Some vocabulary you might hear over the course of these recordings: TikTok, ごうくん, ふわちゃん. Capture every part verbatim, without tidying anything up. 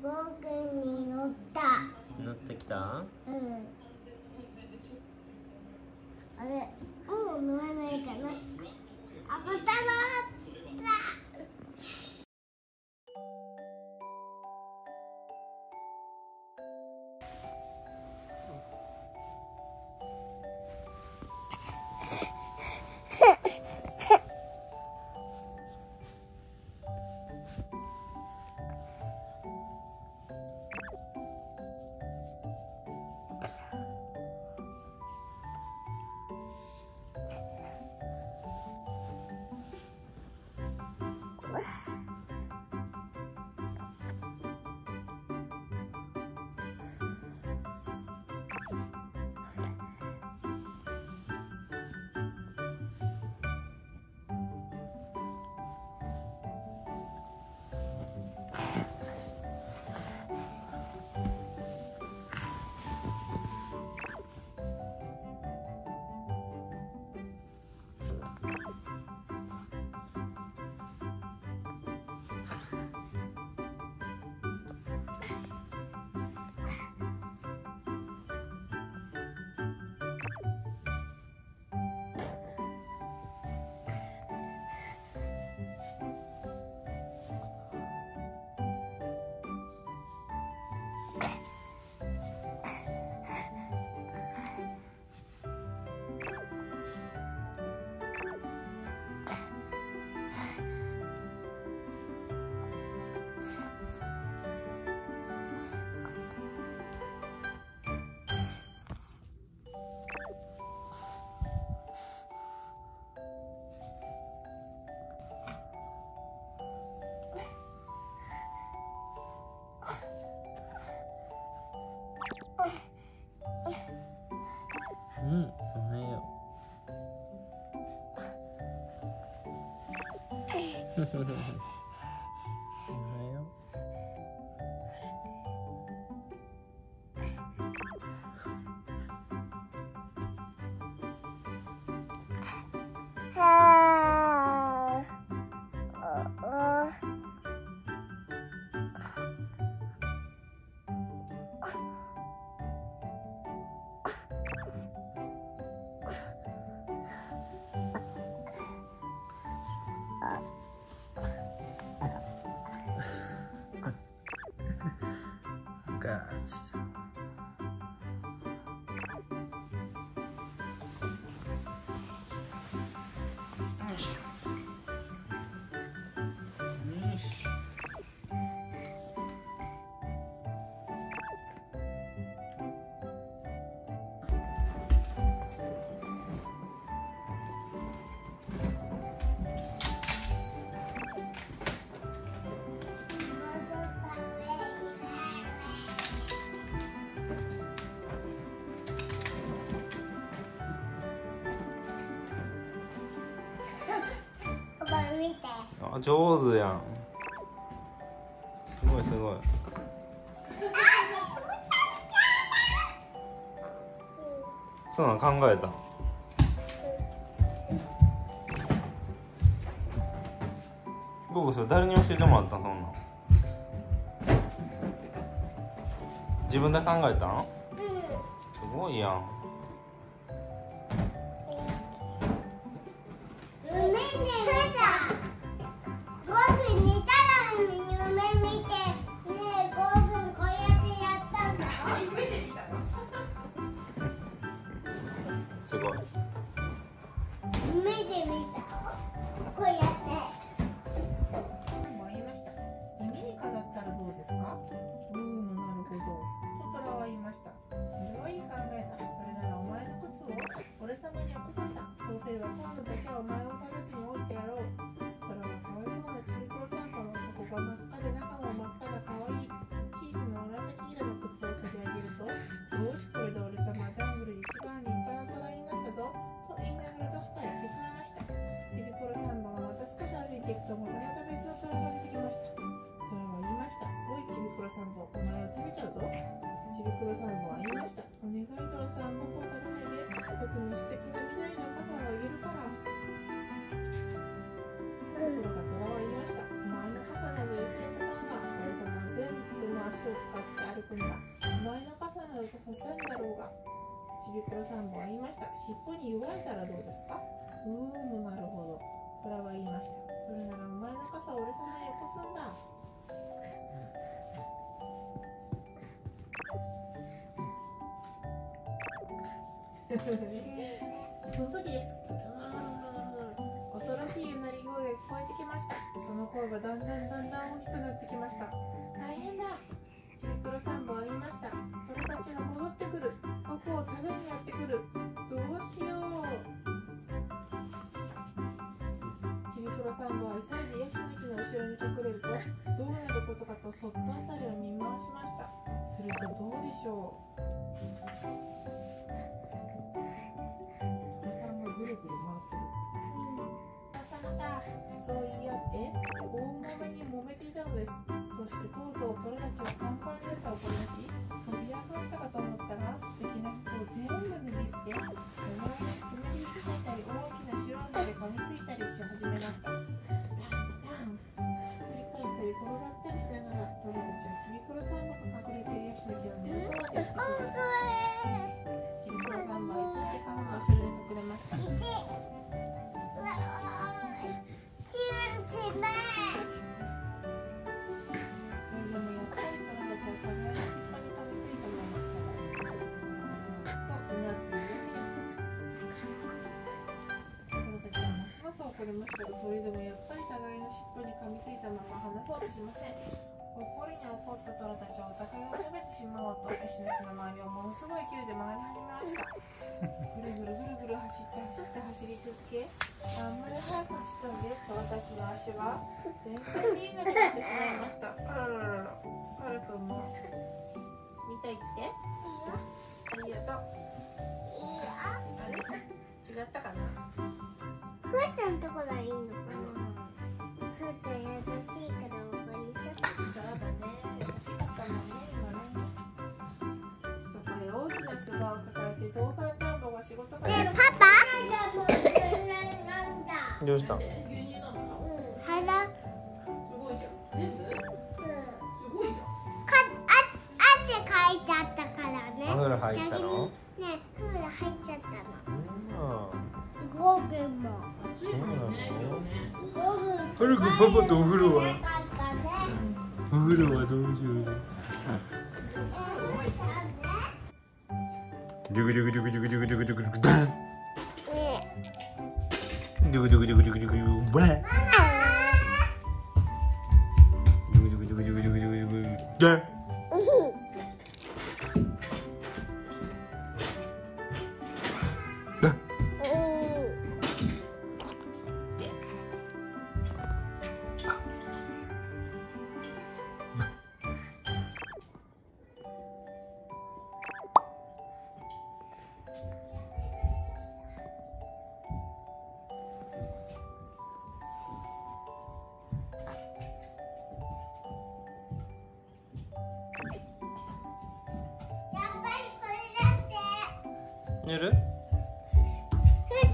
ごふんに乗った乗ってきた。うん、あれ、もう乗らないかな。あ、また乗った。嗯，没有。呵呵呵呵。あ、上手やん。すごいすごい。そうなの、考えた。どうする？誰に教えてもらったん？そんな。自分で考えたん？すごいやん。すごい。夢で見た。こうやって。も言いました。耳に飾ったらどうですか？うーん、なるほど。とトラは言いました。それはいい考えだ。それならお前の靴を俺様に起こさせた。そうすれば今度だけはお前を食べずに置いてやろう。トラはかわいそうなシルクロサンバの底が真っ赤で中も真っ赤な可愛い小さな紫色の靴を取り上げると、どうしこれで俺様はジャングルに一番立派なトラになったぞと言いながらどこかへ行ってしまいました。シルクロサンバはまた少し歩いていくと、またまた別のトラが出てきました。トラは言いました。おいシルクロサンバ、お前を食べちゃうぞ。シルクロサンバは言いました。お願いトラさん、僕を食べないで。僕の素敵な緑の傘をあげるから。ところがトラは言いました。お前の傘など言っていたのは、お前様は全部の足ちびころさんも言いました。尻尾に湯がいたらどうですか？うーん、なるほど。これは言いました。それならお前の傘を俺様によこすんだ。その時です。恐ろしいうなり声が聞こえてきました。その声がだんだんだんだん大きくなってきました。大変だ。ちびころさんぼは言いました。鳥たちが戻ってくる。僕を食べにやってくる。どうしよう。ちびころさんぼは急いでヤシの木の後ろに隠れると、どうなることかとそっとあたりを見回しました。するとどうでしょう。ぐるぐる回ってる。うん、またまた。そう言い合って大もめに揉めていたのです。そしてとうとう鳥たちはパンパンになったおこなし、飛び上がったかと思ったら素敵な服を全部脱ぎ捨て、お前に爪についたり大きな白いので噛みついたりし始めました。タンタン。振り返ったり転がったりしながら鳥たちはちびころさんぼが隠れているヤシの木を見事まで落ちてきました。ちびころさんぼは急いで傘の後ろに隠れました。ちびちばそれでもやっぱり鳥たちは互いに尻尾にかみついたままとうなっているのでした。鳥たちはますます怒りましたが、鳥でもやっぱり互いの尻尾にかみついたまま離そうとしません。怒りに怒ったトラたちはお互いを食べてしまおうと、ヤシの木の周りをものすごい勢いで回り始めました。ぐるぐるぐるぐる走って走って走り続け、あんまり速く走ったのでトラたちの足が全然見えなくなってしまいました。あらららら、カル君も見たいっていいよ、ありがとう。いいよ。あれ違ったかな。ふわちゃんのとこがいいのかな。ふわちゃん優しいから。そうだね、優しかったもんね、今ね。そこで大きなつばを抱えて父さんジャンボが仕事から。ねえパパどうした？牛乳なの？うん、はらすごいじゃん、全部？うん、すごいじゃん。あ、汗かいちゃったからね。お風呂入ったの？ねえ、風呂入っちゃったの。ごふんもそうなの？ごふんはるくん、パパとお風呂は？お風呂はどうしよう。ドゥクドゥクドゥクドゥクドゥクドゥクドゥクドゥクバン。ドゥクドゥクドゥクドゥクドゥクバン。ドゥクドゥクドゥクドゥクドゥクドゥクドゥクバン。寝る？ふー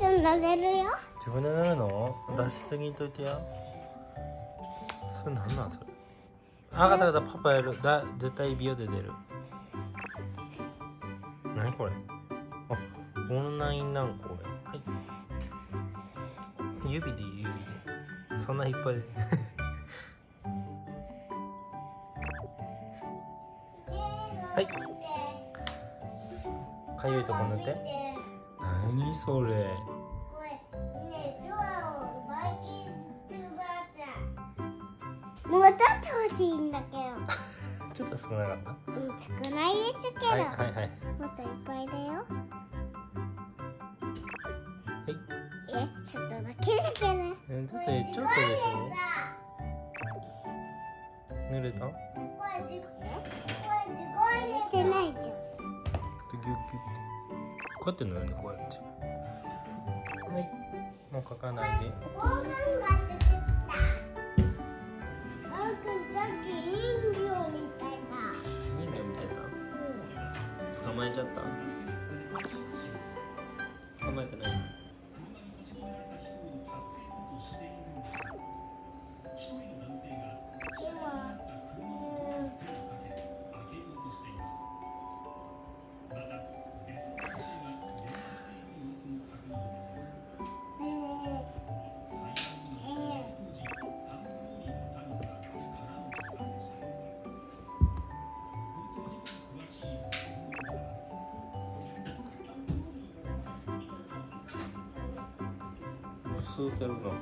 ちゃん乗れるよ。自分で乗るの？出しすぎといてや。それなんなんそれ。あ、わかったわかった、パパやる。だ、絶対秒で出る。なにこれ？あ、オンラインなんこれ。はい。指で指で。そんな引っ張り。はい。かゆいとこ塗って。なにそれ。ねえ、チョアをバイキンチューバーちゃん。もう取ってほしいんだけど。ちょっと少なかった。うん、少ないでちゅけど。はいはいはい。もっといっぱいだよ。はい。え、ちょっとだけだけどね。え、だってちょっとでしょ。塗れた？これじゅう。これじゅう。塗れてないじゃん。こうやって塗るの、こうやって。はい、もう描かないで。ゴーくんが作った。ゴーくん、さっき人魚みたいだ。人魚みたいだ。捕まえちゃった。捕まえてない。吸うてるの。